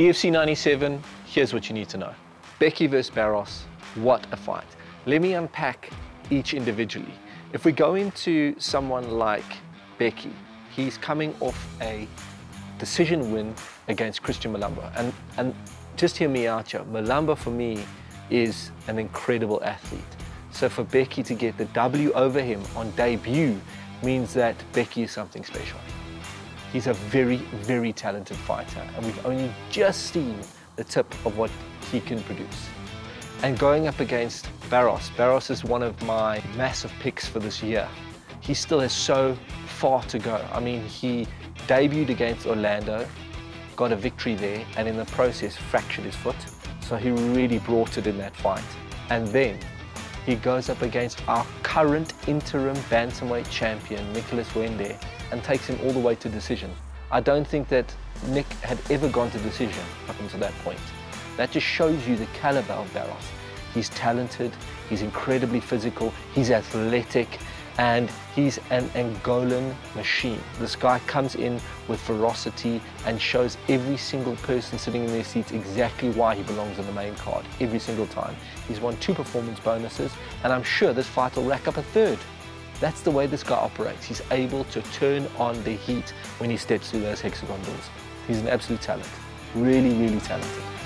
EFC 97, here's what you need to know. Bheki versus Barros, what a fight. Let me unpack each individually. If we go into someone like Bheki, he's coming off a decision win against Christian Malamba. And just hear me out here, Malamba for me is an incredible athlete. So for Bheki to get the W over him on debut means that Bheki is something special. He's a very, very talented fighter, and we've only just seen the tip of what he can produce. And going up against Barros, Barros is one of my massive picks for this year. He still has so far to go. I mean, he debuted against Orlando, got a victory there, and in the process fractured his foot. So he really brought it in that fight. And then he goes up against our current interim bantamweight champion, Nicholas Wende, and takes him all the way to decision. I don't think that Nick had ever gone to decision up until that point. That just shows you the caliber of Barros. He's talented, he's incredibly physical, he's athletic, and he's an Angolan machine. This guy comes in with ferocity and shows every single person sitting in their seats exactly why he belongs on the main card every single time. He's won 2 performance bonuses, and I'm sure this fight will rack up a 3rd. That's the way this guy operates. He's able to turn on the heat when he steps through those hexagon doors. He's an absolute talent. Really, really talented.